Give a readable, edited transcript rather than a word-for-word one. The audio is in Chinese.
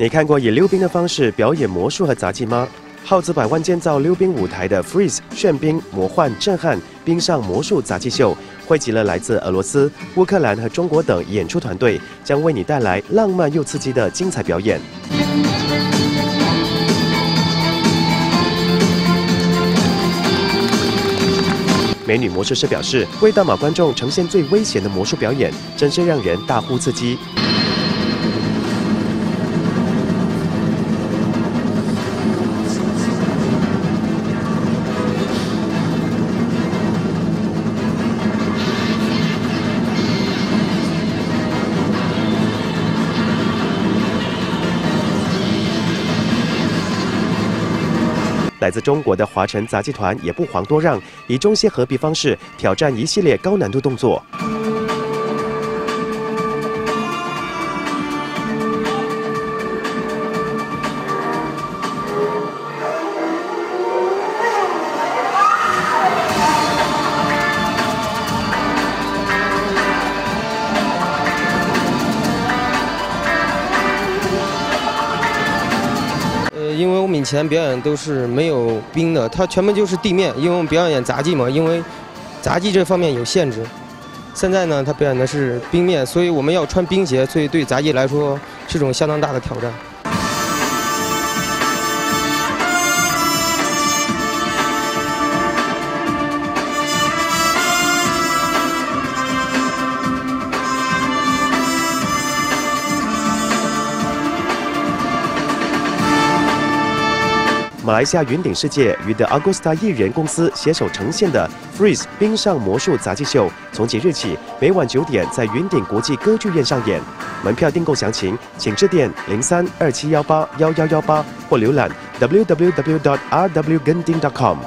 你看过以溜冰的方式表演魔术和杂技吗？耗资百万建造溜冰舞台的 Freeze 炫冰魔幻震撼冰上魔术杂技秀，汇集了来自俄罗斯、乌克兰和中国等演出团队，将为你带来浪漫又刺激的精彩表演。 美女魔术师表示，为大马观众呈现最危险的魔术表演，真是让人大呼刺激。来自中国的华晨杂技团也不遑多让，以中西合璧方式挑战一系列高难度动作。因为我们以前表演都是没有冰的，它全部就是地面。因为我们表演杂技嘛，因为杂技这方面有限制。现在呢，他表演的是冰面，所以我们要穿冰鞋，所以对杂技来说是种相当大的挑战。 马来西亚云顶世界与 The Agosta 艺人公司携手呈现的 Freeze 冰上魔术杂技秀，从即日起每晚9点在云顶国际歌剧院上演。门票订购详情，请致电0327181118或浏览 www.rwgenting.com。